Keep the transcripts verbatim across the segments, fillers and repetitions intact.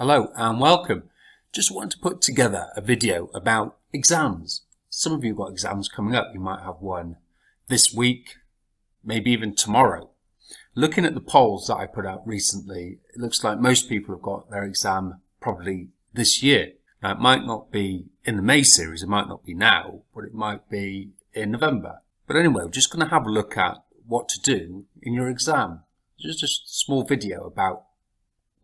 Hello and welcome. Just wanted to put together a video about exams. Some of you got exams coming up. You might have one this week, maybe even tomorrow. Looking at the polls that I put out recently, it looks like most people have got their exam probably this year. Now it might not be in the May series, it might not be now, but it might be in November. But anyway, we're just going to have a look at what to do in your exam. Just a small video about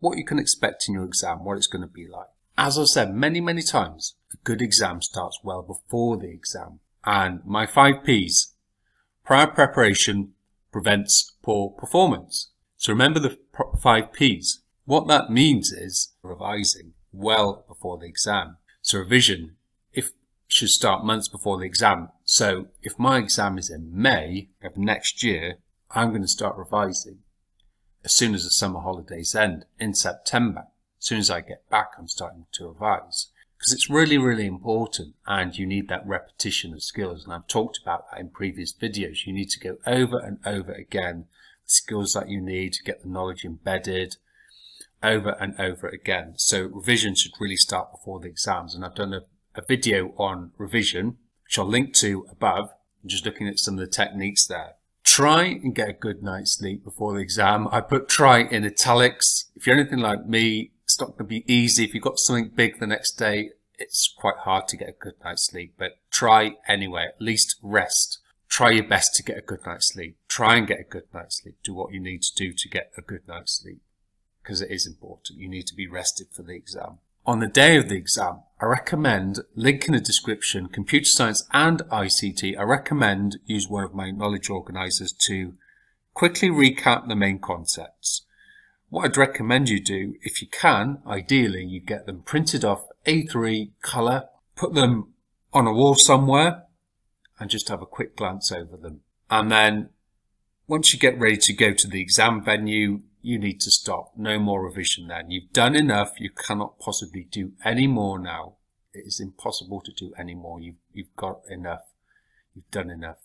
what you can expect in your exam, what it's going to be like. As I've said many, many times, a good exam starts well before the exam. And my five P's, prior preparation prevents poor performance. So remember the five P's. What that means is revising well before the exam. So revision if should start months before the exam. So if my exam is in May of next year, I'm going to start revising as soon as the summer holidays end in September. As soon as I get back, I'm starting to revise because it's really, really important, and you need that repetition of skills. And I've talked about that in previous videos. You need to go over and over again the skills that you need to get the knowledge embedded over and over again. So revision should really start before the exams. And I've done a, a video on revision, which I'll link to above. I'm just looking at some of the techniques there. Try and get a good night's sleep before the exam. I put try in italics. If you're anything like me, it's not going to be easy. If you've got something big the next day, it's quite hard to get a good night's sleep. But try anyway, at least rest. Try your best to get a good night's sleep. Try and get a good night's sleep. Do what you need to do to get a good night's sleep because it is important. You need to be rested for the exam. On the day of the exam, I recommend, link in the description, computer science and I C T, I recommend use one of my knowledge organisers to quickly recap the main concepts. What I'd recommend you do, if you can, ideally you get them printed off A three colour, put them on a wall somewhere and just have a quick glance over them. And then once you get ready to go to the exam venue, you need to stop. No more revision then. You've done enough. You cannot possibly do any more now. It is impossible to do any more. You've, you've got enough. You've done enough.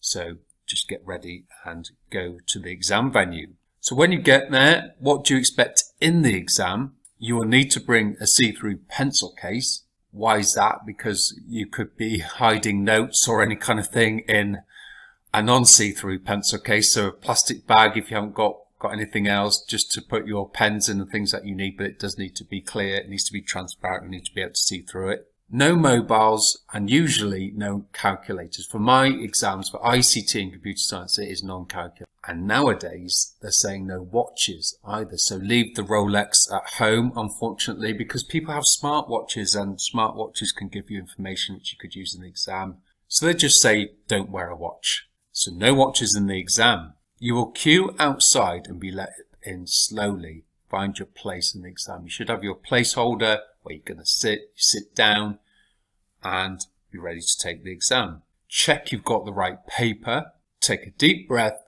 So just get ready and go to the exam venue. So when you get there, what do you expect in the exam? You will need to bring a see-through pencil case. Why is that? Because you could be hiding notes or any kind of thing in a non-see-through pencil case. So a plastic bag if you haven't got got anything else, just to put your pens in and things that you need, but it does need to be clear, it needs to be transparent, you need to be able to see through it. No mobiles and usually no calculators. For my exams, for I C T and computer science, it is non-calculator. And nowadays, they're saying no watches either, so leave the Rolex at home, unfortunately, because people have smart watches and smart watches can give you information which you could use in the exam. So they just say, don't wear a watch. So no watches in the exam. You will queue outside and be let in slowly. Find your place in the exam. You should have your placeholder where you're going to sit, you sit down and be ready to take the exam. Check you've got the right paper, take a deep breath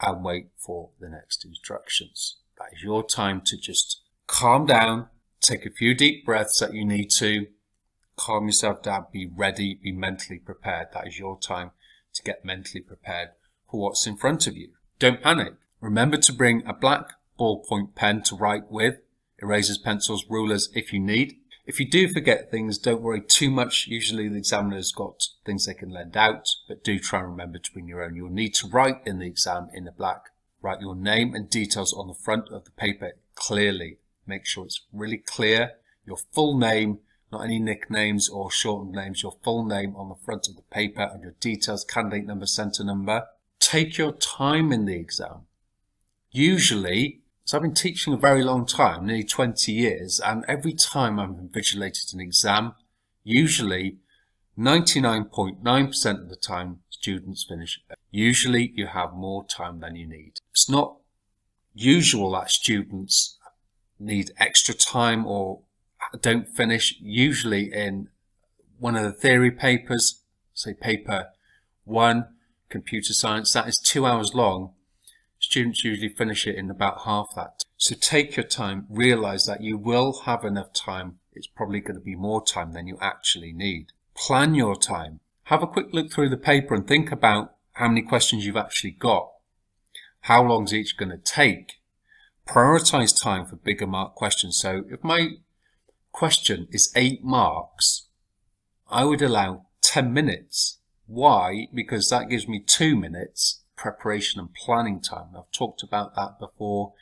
and wait for the next instructions. That is your time to just calm down, take a few deep breaths that you need to, calm yourself down, be ready, be mentally prepared. That is your time to get mentally prepared. What's in front of you. Don't panic. Remember to bring a black ballpoint pen to write with, erasers, pencils, rulers if you need. If you do forget things, don't worry too much. Usually the examiner's got things they can lend out, but do try and remember to bring your own. You'll need to write in the exam in the black. Write your name and details on the front of the paper clearly. Make sure it's really clear. Your full name, not any nicknames or shortened names, your full name on the front of the paper and your details, candidate number, centre number. Take your time in the exam. Usually, so I've been teaching a very long time, nearly twenty years, and every time I've invigilated an exam, usually ninety-nine point nine percent of the time students finish. Usually you have more time than you need. It's not usual that students need extra time or don't finish. Usually in one of the theory papers, say paper one, computer science, that is two hours long. Students usually finish it in about half that. So take your time, realize that you will have enough time. It's probably going to be more time than you actually need. Plan your time. Have a quick look through the paper and think about how many questions you've actually got. How long is each going to take? Prioritize time for bigger mark questions. So if my question is eight marks, I would allow ten minutes. Why? Because that gives me two minutes preparation and planning time. I've talked about that before.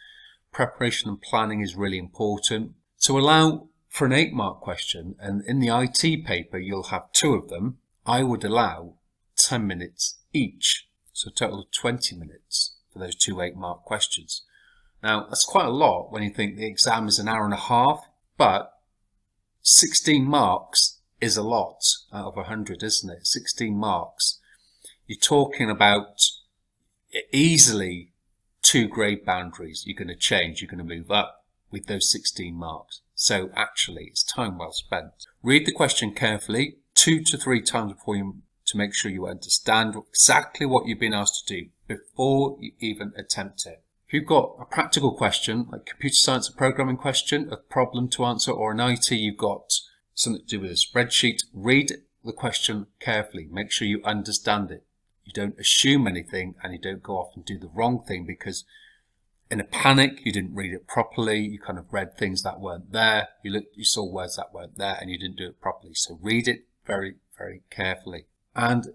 Preparation and planning is really important. So allow for an eight mark question, and in the I T paper you'll have two of them. I would allow ten minutes each. So a total of twenty minutes for those two eight mark questions. Now that's quite a lot when you think the exam is an hour and a half, but sixteen marks is a lot out of one hundred, isn't it? sixteen marks. You're talking about easily two grade boundaries you're going to change, you're going to move up with those sixteen marks. So actually it's time well spent. Read the question carefully two to three times before you to make sure you understand exactly what you've been asked to do before you even attempt it. If you've got a practical question, like computer science or programming question, a problem to answer, or in I T you've got something to do with a spreadsheet, read the question carefully. Make sure you understand it. You don't assume anything, and you don't go off and do the wrong thing because in a panic you didn't read it properly. You kind of read things that weren't there. You looked, you saw words that weren't there, and you didn't do it properly. So read it very, very carefully. And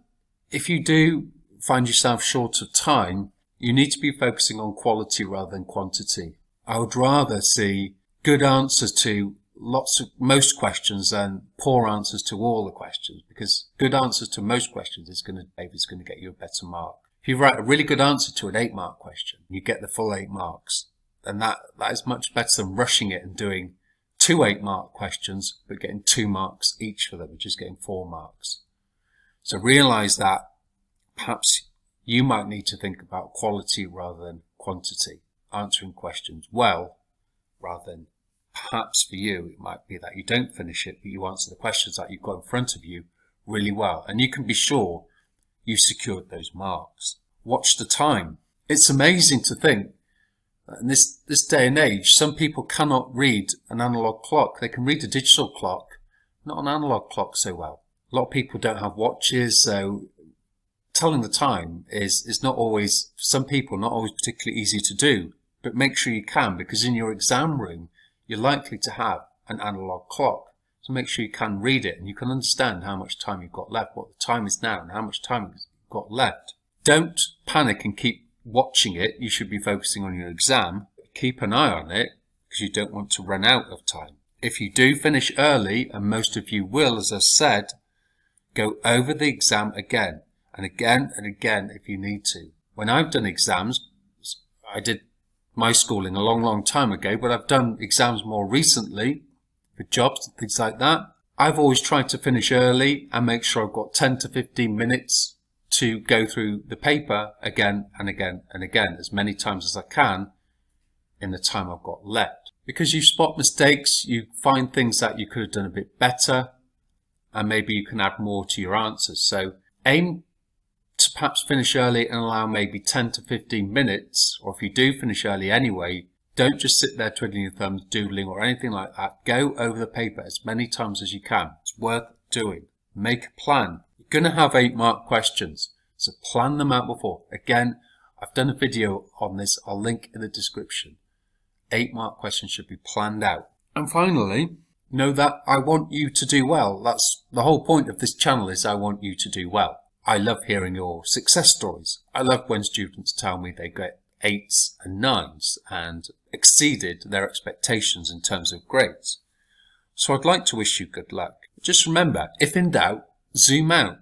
if you do find yourself short of time, you need to be focusing on quality rather than quantity. I would rather see good answers to lots of most questions than poor answers to all the questions, because good answers to most questions is going to maybe it's going to get you a better mark. If you write a really good answer to an eight mark question, you get the full eight marks, and that that is much better than rushing it and doing two eight mark questions but getting two marks each for them, which is getting four marks. So realize that perhaps you might need to think about quality rather than quantity, answering questions well rather than perhaps for you it might be that you don't finish it, but you answer the questions that you've got in front of you really well, and you can be sure you've secured those marks. Watch the time. It's amazing to think that in this, this day and age some people cannot read an analog clock. They can read a digital clock, not an analog clock so well. A lot of people don't have watches, so telling the time is, is not always, for some people, not always particularly easy to do, but make sure you can, because in your exam room you're likely to have an analog clock. So make sure you can read it and you can understand how much time you've got left, what the time is now and how much time you've got left. Don't panic and keep watching it. You should be focusing on your exam. Keep an eye on it because you don't want to run out of time. If you do finish early, and most of you will, as I said, go over the exam again and again and again if you need to. When I've done exams, I did my schooling a long, long time ago, but I've done exams more recently for jobs and things like that. I've always tried to finish early and make sure I've got ten to fifteen minutes to go through the paper again and again and again, as many times as I can in the time I've got left. Because you spot mistakes, you find things that you could have done a bit better, and maybe you can add more to your answers. So aim to perhaps finish early and allow maybe ten to fifteen minutes, or if you do finish early anyway, don't just sit there twiddling your thumbs, doodling or anything like that. Go over the paper as many times as you can. It's worth doing. Make a plan. You're going to have eight mark questions, so plan them out before. Again, I've done a video on this. I'll link in the description. Eight mark questions should be planned out. And finally, know that I want you to do well. That's the whole point of this channel, is I want you to do well. I love hearing your success stories. I love when students tell me they get eights and nines and exceeded their expectations in terms of grades. So I'd like to wish you good luck. Just remember, if in doubt, zoom out.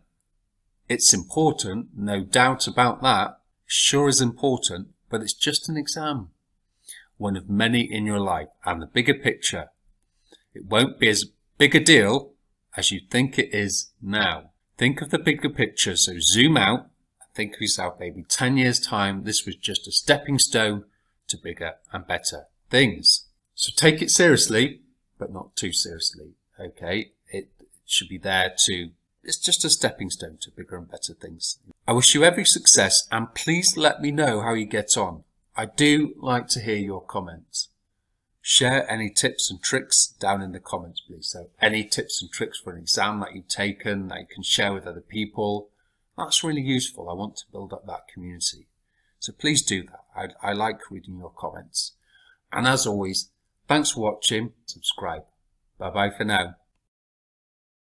It's important, no doubt about that. Sure is important, but it's just an exam. One of many in your life, and the bigger picture. It won't be as big a deal as you think it is now. Think of the bigger picture, so zoom out and think of yourself maybe ten years time. This was just a stepping stone to bigger and better things. So take it seriously, but not too seriously, okay? It should be there to, it's just a stepping stone to bigger and better things. I wish you every success, and please let me know how you get on. I do like to hear your comments. Share any tips and tricks down in the comments, please. So any tips and tricks for an exam that you've taken, that you can share with other people, that's really useful. I want to build up that community. So please do that. I, I like reading your comments. And as always, thanks for watching. Subscribe. Bye bye for now.